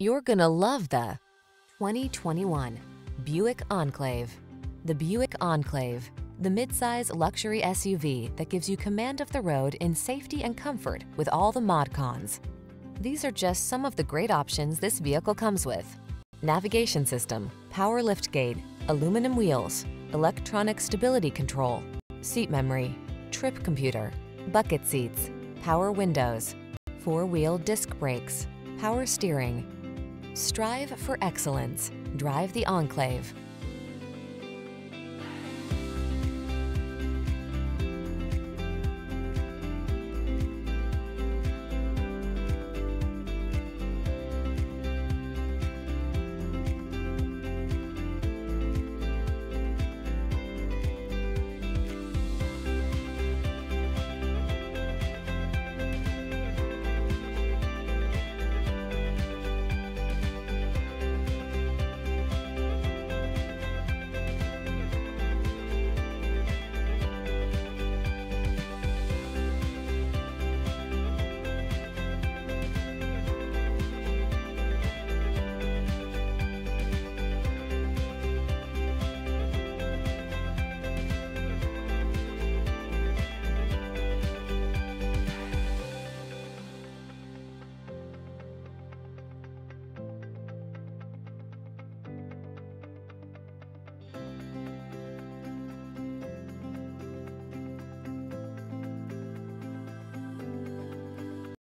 You're gonna love the 2021 Buick Enclave. The Buick Enclave, the midsize luxury SUV that gives you command of the road in safety and comfort with all the mod cons. These are just some of the great options this vehicle comes with: navigation system, power liftgate, aluminum wheels, electronic stability control, seat memory, trip computer, bucket seats, power windows, four-wheel disc brakes, power steering. Strive for excellence. Drive the Enclave.